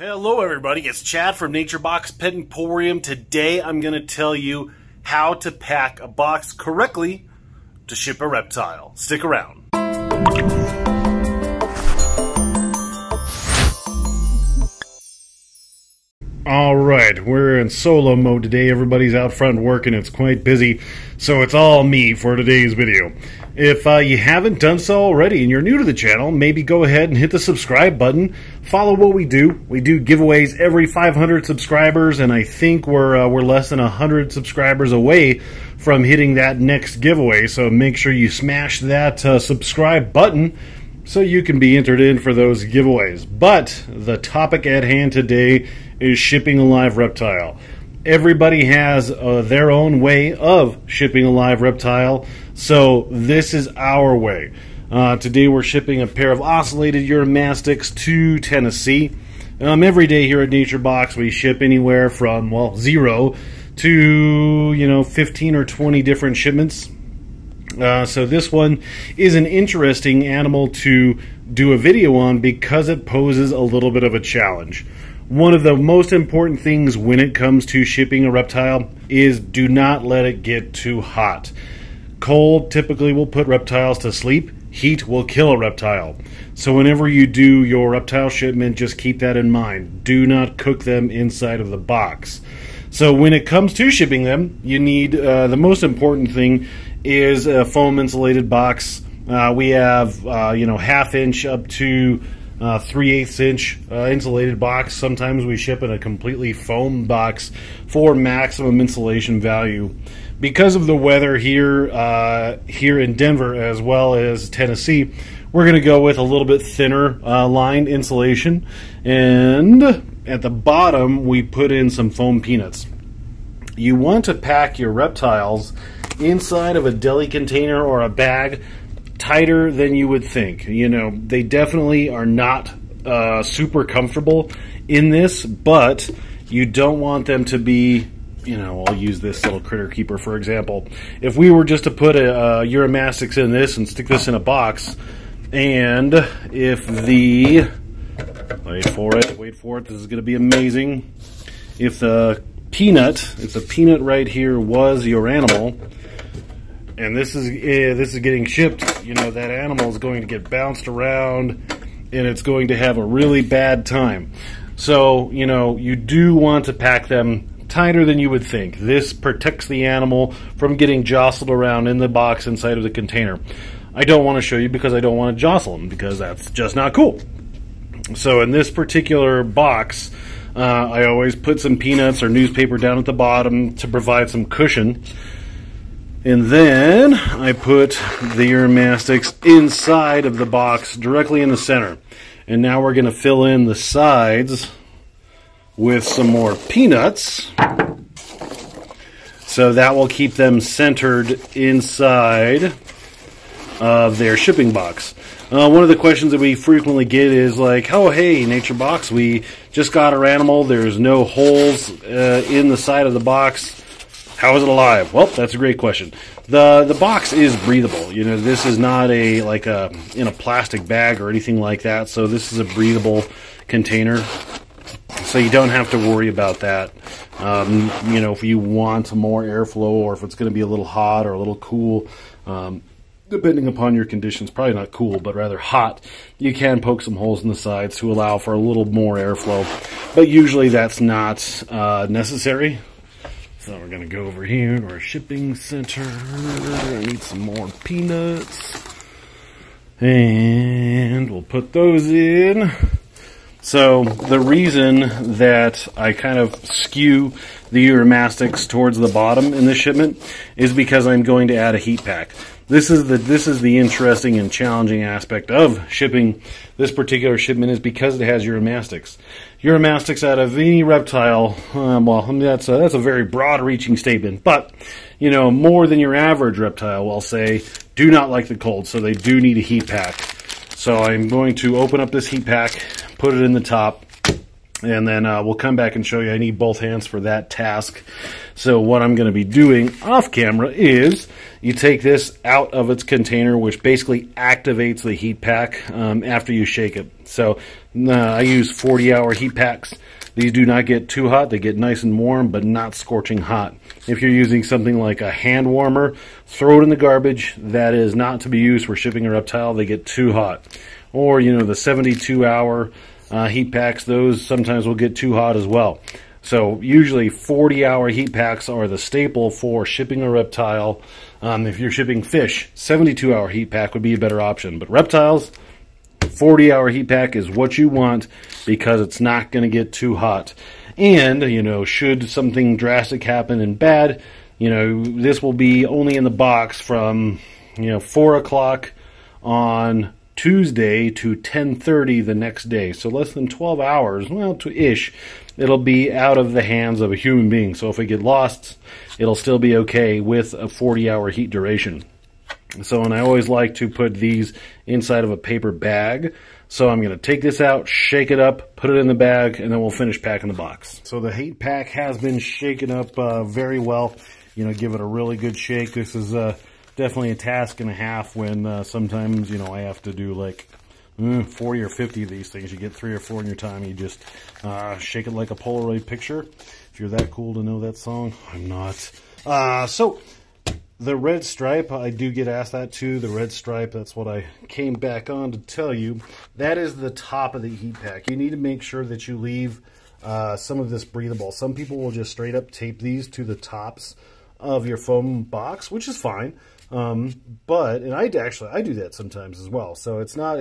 Hello everybody, it's Chad from Nature Box Pet Emporium. Today I'm going to tell you how to pack a box correctly to ship a reptile. Stick around. Alright, we're in solo mode today. Everybody's out front working, it's quite busy, so it's all me for today's video. If you haven't done so already and you're new to the channel, maybe go ahead and hit the subscribe button. Follow what we do. We do giveaways every 500 subscribers, and I think we're less than 100 subscribers away from hitting that next giveaway, so make sure you smash that subscribe button so you can be entered in for those giveaways. But the topic at hand today is shipping a live reptile. Everybody has their own way of shipping a live reptile, so this is our way. Today we're shipping a pair of ocellated uromastyx to Tennessee. Every day here at Nature Box we ship anywhere from, well, 0 to, 15 or 20 different shipments. So this one is an interesting animal to do a video on because it poses a little bit of a challenge. One of the most important things when it comes to shipping a reptile is do not let it get too hot. Cold typically will put reptiles to sleep. Heat will kill a reptile. So whenever you do your reptile shipment, just keep that in mind. Do not cook them inside of the box. So when it comes to shipping them, you need the most important thing is a foam insulated box. We have half inch up to 3/8 inch insulated box. Sometimes we ship in a completely foam box for maximum insulation value. Because of the weather here here in Denver as well as Tennessee, we're going to go with a little bit thinner lined insulation, and at the bottom we put in some foam peanuts. You want to pack your reptiles inside of a deli container or a bag tighter than you would think. They definitely are not super comfortable in this, but you don't want them to be, I'll use this little critter keeper for example. If we were just to put a uromastyx in this and stick this in a box, and if the, wait for it, this is going to be amazing. If the peanut, right here was your animal, and this is getting shipped, that animal is going to get bounced around and it's going to have a really bad time. So, you do want to pack them tighter than you would think. This protects the animal from getting jostled around in the box inside of the container. I don't want to show you because I don't want to jostle them, because that's just not cool. So in this particular box, I always put some peanuts or newspaper down at the bottom to provide some cushion. And then I put the uromastyx inside of the box directly in the center. And now we're going to fill in the sides with some more peanuts. So that will keep them centered inside of their shipping box. One of the questions that we frequently get is like, oh hey, Nature Box, we just got our animal. There's no holes in the side of the box. How is it alive? Well, that's a great question. The box is breathable. This is not in a plastic bag or anything like that. So this is a breathable container. So you don't have to worry about that. If you want more airflow or if it's going to be a little hot or a little cool, depending upon your conditions, probably not cool, but rather hot, you can poke some holes in the sides to allow for a little more airflow. But usually that's not necessary. So we're going to go over here to our shipping center. I need some more peanuts. And we'll put those in. So the reason that I kind of skew the uromastyx towards the bottom in this shipment is because I'm going to add a heat pack. This is the interesting and challenging aspect of shipping this particular shipment, is because it has uromastyx. Uromastyx out of any reptile, well, that's a very broad-reaching statement, but, more than your average reptile will say, do not like the cold, so they do need a heat pack. So I'm going to open up this heat pack, put it in the top, And then we'll come back and show you. I need both hands for that task. So what I'm going to be doing off camera is you take this out of its container, which basically activates the heat pack after you shake it. So I use 40-hour heat packs. These do not get too hot. They get nice and warm, but not scorching hot. If you're using something like a hand warmer, throw it in the garbage. That is not to be used for shipping a reptile. They get too hot. Or, you know, the 72-hour heat packs, those sometimes will get too hot as well. So usually 40-hour heat packs are the staple for shipping a reptile. If you're shipping fish, 72-hour heat pack would be a better option. But reptiles, 40-hour heat pack is what you want because it's not going to get too hot. And, you know, should something drastic happen and bad, you know, this will be only in the box from, you know, 4 o'clock on Tuesday to 10:30 the next day. So less than 12 hours, well, to-ish, it'll be out of the hands of a human being. So if it gets lost, it'll still be okay with a 40-hour heat duration. So, and I always like to put these inside of a paper bag. So I'm going to take this out, shake it up, put it in the bag, and then we'll finish packing the box. So the heat pack has been shaken up very well. You know, give it a really good shake. This is definitely a task and a half when sometimes, you know, I have to do like 40 or 50 of these things. You get 3 or 4 in your time. You just shake it like a Polaroid picture. If you're that cool to know that song, I'm not. So the red stripe, I do get asked that too. The red stripe, that's what I came back on to tell you. That is the top of the heat pack. You need to make sure that you leave some of this breathable. Some people will just straight up tape these to the tops of your foam box, which is fine. But, and I do that sometimes as well. So it's not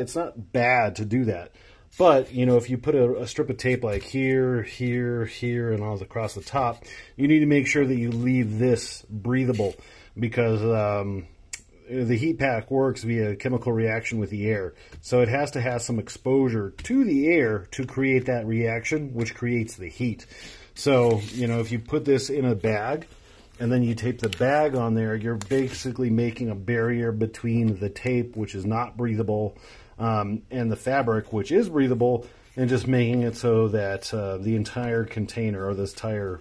bad to do that. But, you know, if you put a strip of tape like here, here, here, and all across the top, you need to make sure that you leave this breathable, because the heat pack works via chemical reaction with the air. So it has to have some exposure to the air to create that reaction, which creates the heat. So, you know, if you put this in a bag and then you tape the bag on there, you're basically making a barrier between the tape, which is not breathable, and the fabric, which is breathable, and just making it so that the entire container, or this entire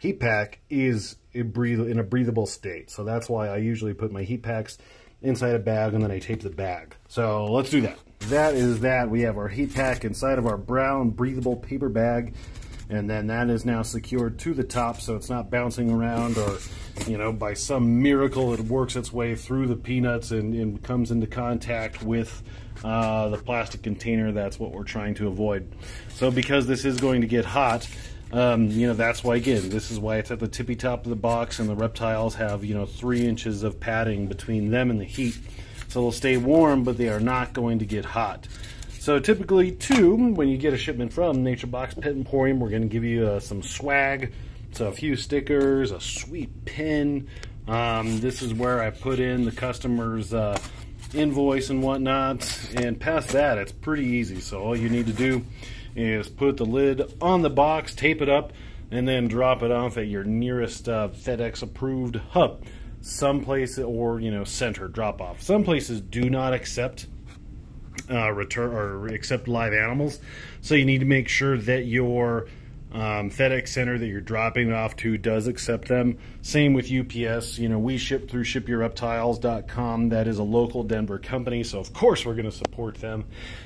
heat pack, is in a breathable state. So that's why I usually put my heat packs inside a bag and then I tape the bag. So let's do that. That is that. We have our heat pack inside of our brown breathable paper bag, and then that is now secured to the top, so it's not bouncing around, or, you know, by some miracle it works its way through the peanuts and comes into contact with the plastic container. That's what we're trying to avoid. So because this is going to get hot, you know, that's why, again, this is why it's at the tippy top of the box, and the reptiles have, you know, 3 inches of padding between them and the heat. So they'll stay warm, but they are not going to get hot. So typically, too, when you get a shipment from Nature Box Pet Emporium, we're going to give you some swag. So a few stickers, a sweet pen. This is where I put in the customer's invoice and whatnot. And past that, it's pretty easy. So all you need to do is put the lid on the box, tape it up, and then drop it off at your nearest FedEx approved hub. Some places, or, you know, center drop off. Some places do not accept return or accept live animals, so you need to make sure that your FedEx center that you're dropping it off to does accept them. Same with UPS. You know, we ship through ShipYourReptiles.com. That is a local Denver company, so of course we're going to support them.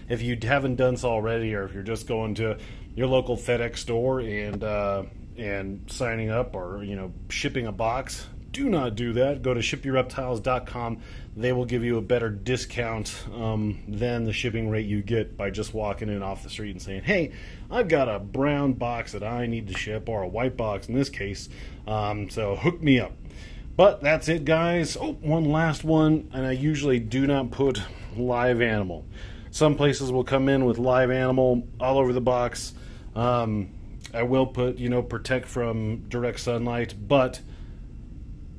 If you haven't done so already, or if you're just going to your local FedEx store and signing up, or, you know, shipping a box, do not do that. Go to ShipYourReptiles.com. They will give you a better discount than the shipping rate you get by just walking in off the street and saying, hey, I've got a brown box that I need to ship, or a white box in this case, so hook me up. But that's it, guys. Oh, one last one, and I usually do not put live animal. Some places will come in with live animal all over the box. I will put, you know, protect from direct sunlight, but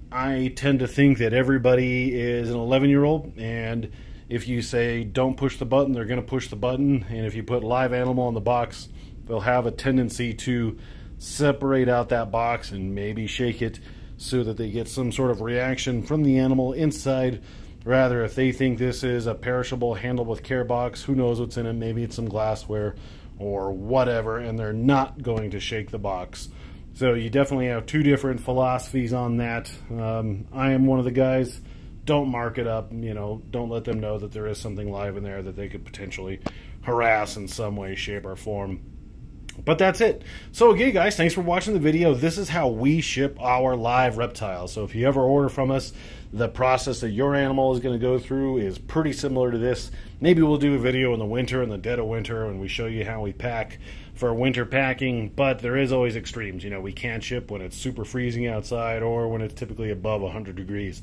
I tend to think that everybody is an 11-year-old, and if you say don't push the button, they're going to push the button. And if you put live animal on the box, they'll have a tendency to separate out that box and maybe shake it so that they get some sort of reaction from the animal inside. Rather, if they think this is a perishable handle with care box, who knows what's in it, maybe it's some glassware or whatever, and they're not going to shake the box. So you definitely have two different philosophies on that. I am one of the guys, don't mark it up, you know, don't let them know that there is something live in there that they could potentially harass in some way, shape, or form. But that's it. So again, guys, thanks for watching the video. This is how we ship our live reptiles. So if you ever order from us, the process that your animal is going to go through is pretty similar to this. Maybe we'll do a video in the winter, in the dead of winter, and we show you how we pack for winter packing. But there is always extremes. You know, we can't ship when it's super freezing outside or when it's typically above 100 degrees.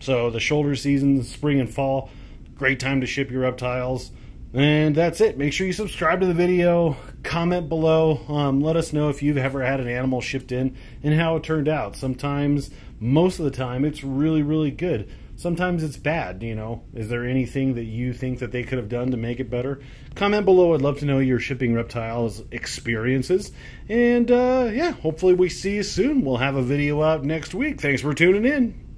So the shoulder season, spring and fall, great time to ship your reptiles. And that's it. Make sure you subscribe to the video, comment below, let us know if you've ever had an animal shipped in and how it turned out. Sometimes, most of the time, it's really, really good. Sometimes it's bad, you know. Is there anything that you think that they could have done to make it better? Comment below. I'd love to know your shipping reptiles experiences. And yeah, hopefully we see you soon. We'll have a video out next week. Thanks for tuning in.